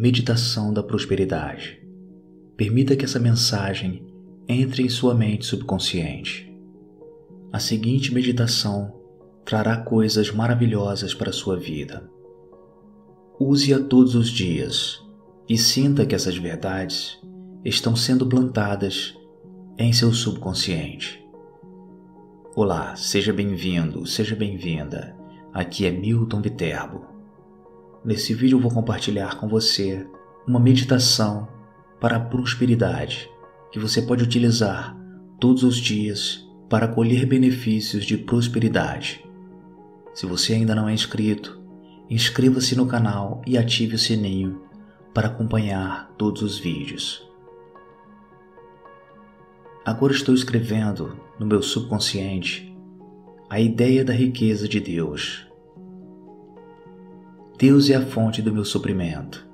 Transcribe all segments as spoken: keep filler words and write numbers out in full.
Meditação da prosperidade. Permita que essa mensagem entre em sua mente subconsciente. A seguinte meditação trará coisas maravilhosas para a sua vida. Use-a todos os dias e sinta que essas verdades estão sendo plantadas em seu subconsciente. Olá, seja bem-vindo, seja bem-vinda. Aqui é Milton Viterbo. Nesse vídeo eu vou compartilhar com você uma meditação para a prosperidade que você pode utilizar todos os dias para colher benefícios de prosperidade. Se você ainda não é inscrito, inscreva-se no canal e ative o sininho para acompanhar todos os vídeos. Agora estou escrevendo no meu subconsciente a ideia da riqueza de Deus. Deus é a fonte do meu suprimento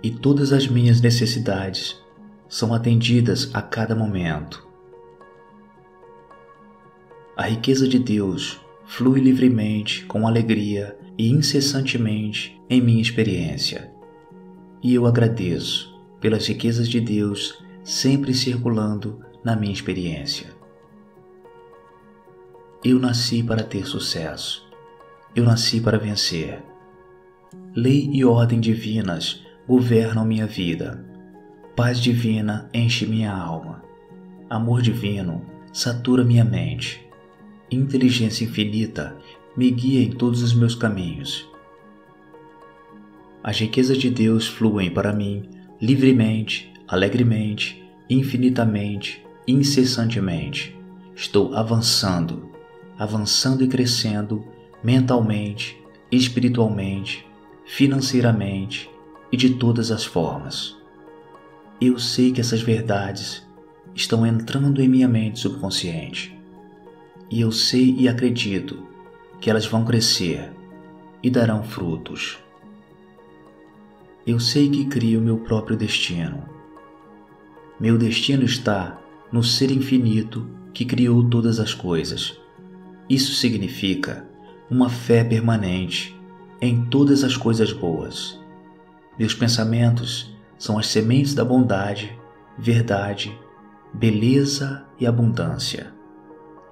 e todas as minhas necessidades são atendidas a cada momento. A riqueza de Deus flui livremente, com alegria e incessantemente em minha experiência, e eu agradeço pelas riquezas de Deus sempre circulando na minha experiência. Eu nasci para ter sucesso. Eu nasci para vencer. Lei e ordem divinas governam minha vida. Paz divina enche minha alma. Amor divino satura minha mente. Inteligência infinita me guia em todos os meus caminhos. As riquezas de Deus fluem para mim livremente, alegremente, infinitamente, incessantemente. Estou avançando, avançando e crescendo mentalmente, espiritualmente, financeiramente e de todas as formas. Eu sei que essas verdades estão entrando em minha mente subconsciente, e eu sei e acredito que elas vão crescer e darão frutos. Eu sei que crio meu próprio destino. Meu destino está no ser infinito que criou todas as coisas. Isso significa uma fé permanente em todas as coisas boas. Meus pensamentos são as sementes da bondade, verdade, beleza e abundância.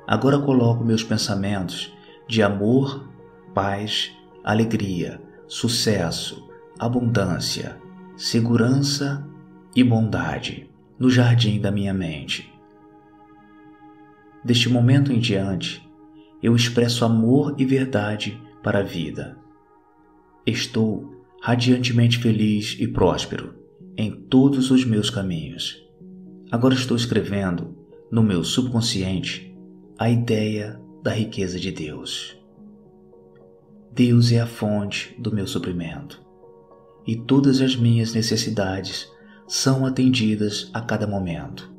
Agora coloco meus pensamentos de amor, paz, alegria, sucesso, abundância, segurança e bondade no jardim da minha mente. Deste momento em diante, eu expresso amor e verdade para a vida. Estou radiantemente feliz e próspero em todos os meus caminhos. Agora estou escrevendo no meu subconsciente a ideia da riqueza de Deus. Deus é a fonte do meu suprimento e todas as minhas necessidades são atendidas a cada momento.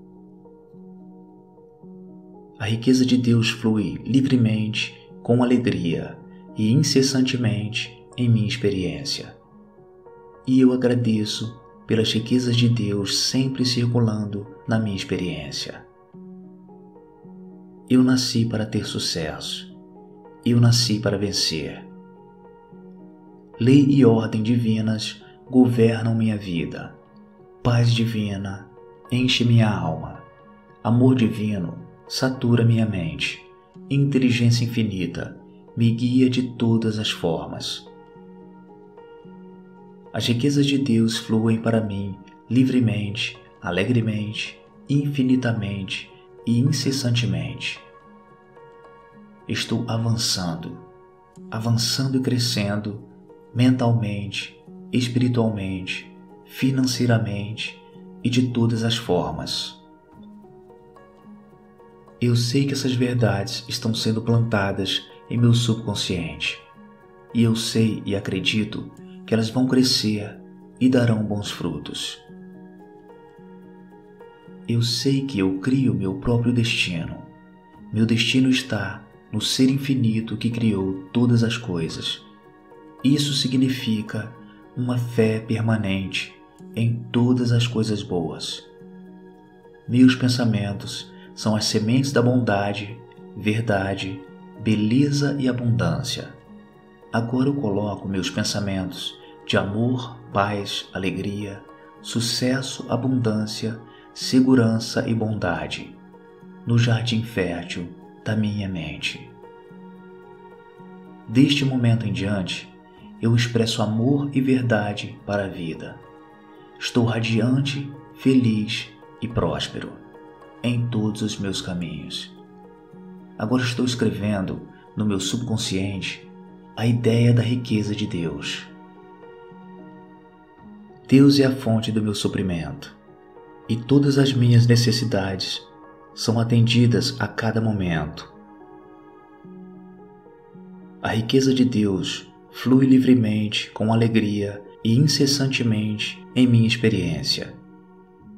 A riqueza de Deus flui livremente, com alegria e incessantemente em minha experiência, e eu agradeço pelas riquezas de Deus sempre circulando na minha experiência. Eu nasci para ter sucesso. Eu nasci para vencer. Lei e ordem divinas governam minha vida. Paz divina enche minha alma. Amor divino satura minha mente. Inteligência infinita me guia de todas as formas. As riquezas de Deus fluem para mim livremente, alegremente, infinitamente e incessantemente. Estou avançando, avançando e crescendo mentalmente, espiritualmente, financeiramente e de todas as formas. Eu sei que essas verdades estão sendo plantadas em meu subconsciente, e eu sei e acredito que elas vão crescer e darão bons frutos. Eu sei que eu crio meu próprio destino. Meu destino está no ser infinito que criou todas as coisas. Isso significa uma fé permanente em todas as coisas boas. Meus pensamentos são as sementes da bondade, verdade, beleza e abundância. Agora eu coloco meus pensamentos de amor, paz, alegria, sucesso, abundância, segurança e bondade, no jardim fértil da minha mente. Deste momento em diante, eu expresso amor e verdade para a vida. Estou radiante, feliz e próspero em todos os meus caminhos. Agora estou escrevendo no meu subconsciente a ideia da riqueza de Deus. Deus é a fonte do meu suprimento e todas as minhas necessidades são atendidas a cada momento. A riqueza de Deus flui livremente, com alegria e incessantemente em minha experiência.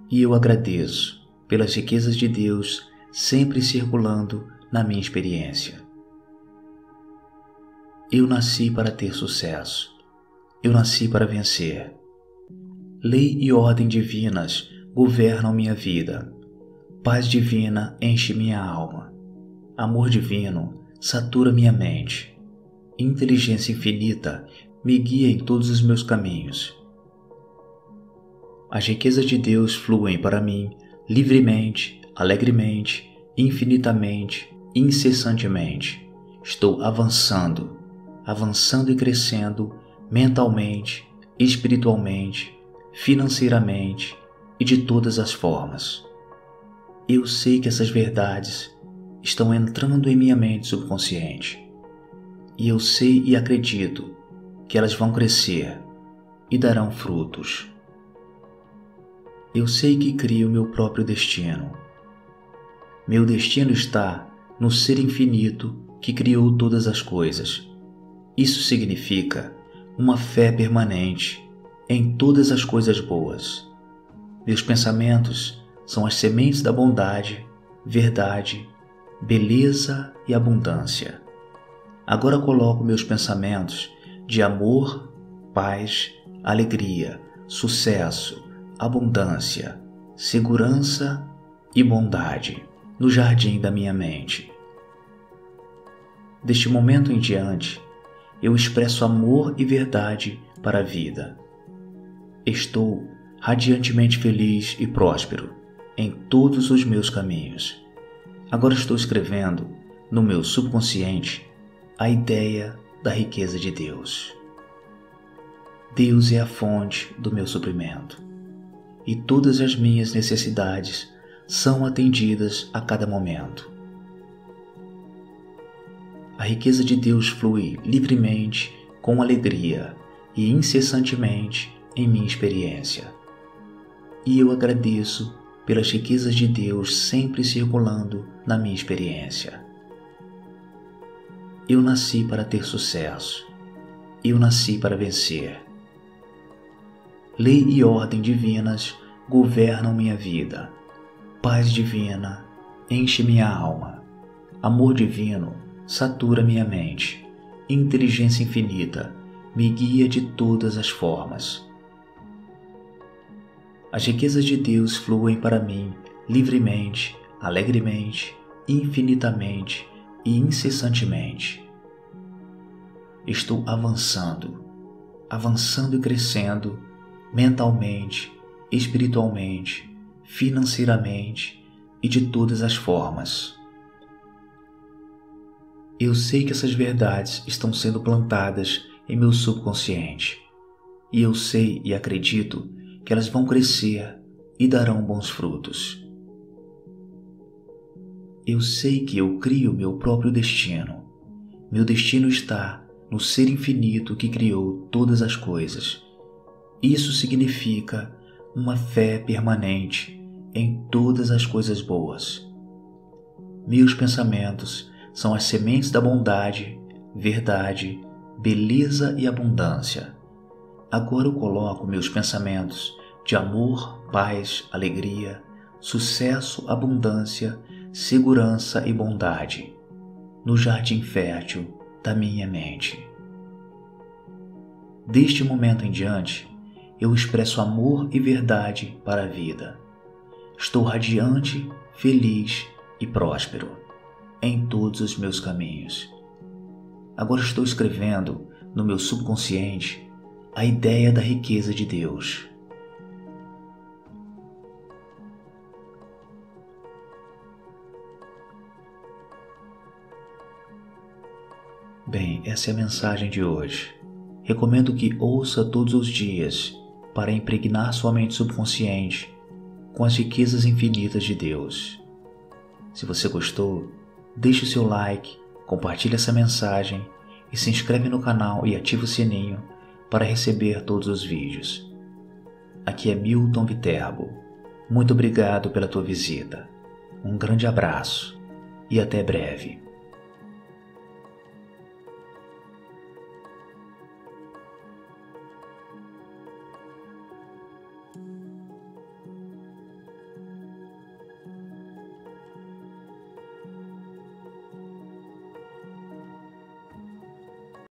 E eu agradeço pelas riquezas de Deus sempre circulando na minha experiência. Eu nasci para ter sucesso. Eu nasci para vencer. Lei e ordem divinas governam minha vida. Paz divina enche minha alma. Amor divino satura minha mente. Inteligência infinita me guia em todos os meus caminhos. As riquezas de Deus fluem para mim livremente, alegremente, infinitamente, incessantemente. Estou avançando, avançando e crescendo mentalmente, espiritualmente, financeiramente e de todas as formas. Eu sei que essas verdades estão entrando em minha mente subconsciente. E eu sei e acredito que elas vão crescer e darão frutos. Eu sei que crio meu próprio destino. Meu destino está no Ser Infinito que criou todas as coisas. Isso significa uma fé permanente em todas as coisas boas. Meus pensamentos são as sementes da bondade, verdade, beleza e abundância. Agora coloco meus pensamentos de amor, paz, alegria, sucesso, abundância, segurança e bondade no jardim da minha mente. Deste momento em diante, eu expresso amor e verdade para a vida. Estou radiantemente feliz e próspero em todos os meus caminhos. Agora estou escrevendo no meu subconsciente a ideia da riqueza de Deus. Deus é a fonte do meu suprimento e todas as minhas necessidades são atendidas a cada momento. A riqueza de Deus flui livremente, com alegria e incessantemente em minha experiência. E eu agradeço pelas riquezas de Deus sempre circulando na minha experiência. Eu nasci para ter sucesso. Eu nasci para vencer. Lei e ordem divinas governam minha vida. Paz divina enche minha alma. Amor divino satura minha mente. Inteligência infinita me guia de todas as formas. As riquezas de Deus fluem para mim livremente, alegremente, infinitamente e incessantemente. Estou avançando, avançando e crescendo mentalmente, espiritualmente, financeiramente e de todas as formas. Eu sei que essas verdades estão sendo plantadas em meu subconsciente e eu sei e acredito que elas vão crescer e darão bons frutos. Eu sei que eu crio meu próprio destino. Meu destino está no Ser Infinito que criou todas as coisas. Isso significa uma fé permanente em todas as coisas boas. Meus pensamentos são as sementes da bondade, verdade, beleza e abundância. Agora eu coloco meus pensamentos de amor, paz, alegria, sucesso, abundância, segurança e bondade no jardim fértil da minha mente. Deste momento em diante, eu expresso amor e verdade para a vida. Estou radiante, feliz e próspero em todos os meus caminhos. Agora estou escrevendo no meu subconsciente a ideia da riqueza de Deus. Bem, essa é a mensagem de hoje. Recomendo que ouça todos os dias para impregnar sua mente subconsciente com as riquezas infinitas de Deus. Se você gostou, deixe o seu like, compartilhe essa mensagem e se inscreve no canal e ative o sininho para receber todos os vídeos. Aqui é Milton Viterbo. Muito obrigado pela tua visita. Um grande abraço e até breve.